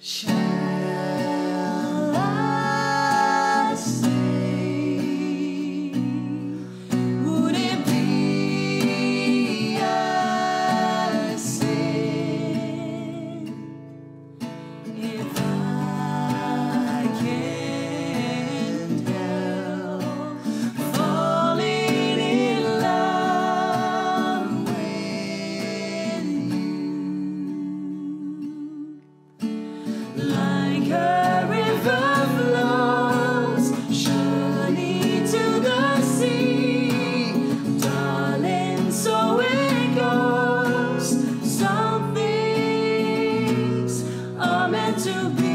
To be